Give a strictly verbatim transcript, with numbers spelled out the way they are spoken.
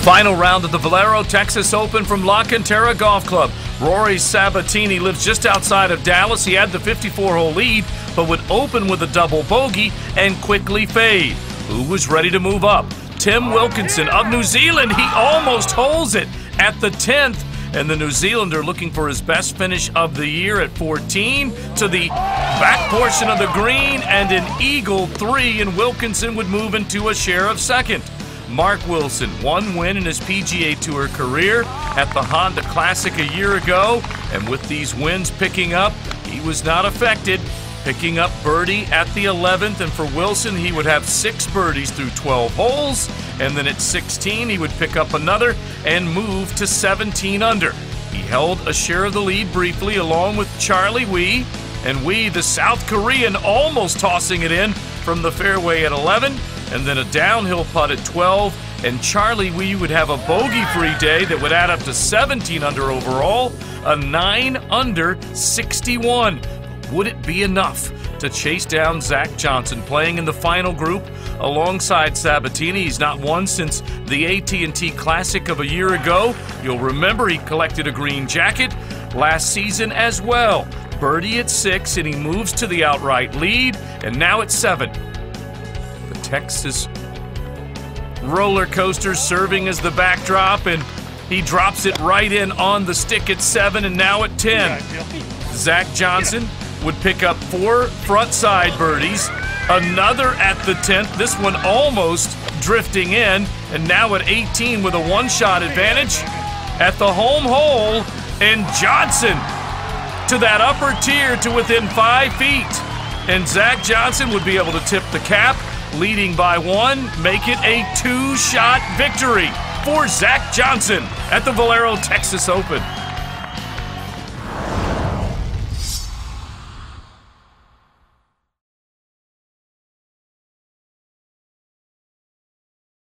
final round of the Valero Texas Open from LaCutera Golf Club. Rory Sabatini lives just outside of Dallas. He had the fifty-four hole lead, but would open with a double bogey and quickly fade. Who was ready to move up? Tim Wilkinson of New Zealand. He almost holds it at the tenth, and the New Zealander looking for his best finish of the year at fourteen to the back portion of the green and an eagle three, and Wilkinson would move into a share of second. Mark Wilson, one win in his P G A Tour career at the Honda Classic a year ago, and with these wins picking up, he was not affected, picking up birdie at the eleventh, and for Wilson, he would have six birdies through twelve holes, and then at sixteen, he would pick up another and move to seventeen under. He held a share of the lead briefly along with Charlie Wi, and Wi, the South Korean, almost tossing it in from the fairway at eleven, and then a downhill putt at twelve, and Charlie Wi would have a bogey-free day that would add up to seventeen under overall, a nine under sixty-one. Would it be enough to chase down Zach Johnson, playing in the final group alongside Sabatini? He's not won since the A T and T Classic of a year ago. You'll remember he collected a green jacket last season as well. Birdie at six, and he moves to the outright lead, and now at seven. The Texas roller coaster serving as the backdrop, and he drops it right in on the stick at seven, and now at ten. Zach Johnson would pick up four front side birdies, another at the tenth, this one almost drifting in, and now at eighteen with a one-shot advantage at the home hole, and Johnson to that upper tier to within five feet. And Zach Johnson would be able to tip the cap, leading by one, make it a two-shot victory for Zach Johnson at the Valero Texas Open.